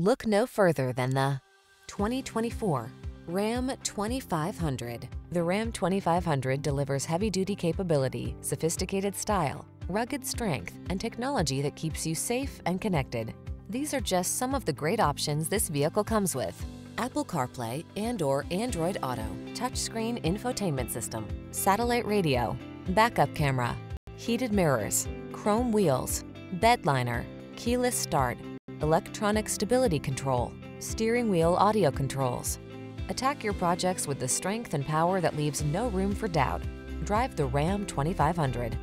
Look no further than the 2024 Ram 2500. The Ram 2500 delivers heavy-duty capability, sophisticated style, rugged strength, and technology that keeps you safe and connected. These are just some of the great options this vehicle comes with: Apple CarPlay and/or Android Auto, touchscreen infotainment system, satellite radio, backup camera, heated mirrors, chrome wheels, bed liner, keyless start, electronic stability control, steering wheel audio controls. Attack your projects with the strength and power that leaves no room for doubt. Drive the Ram 2500.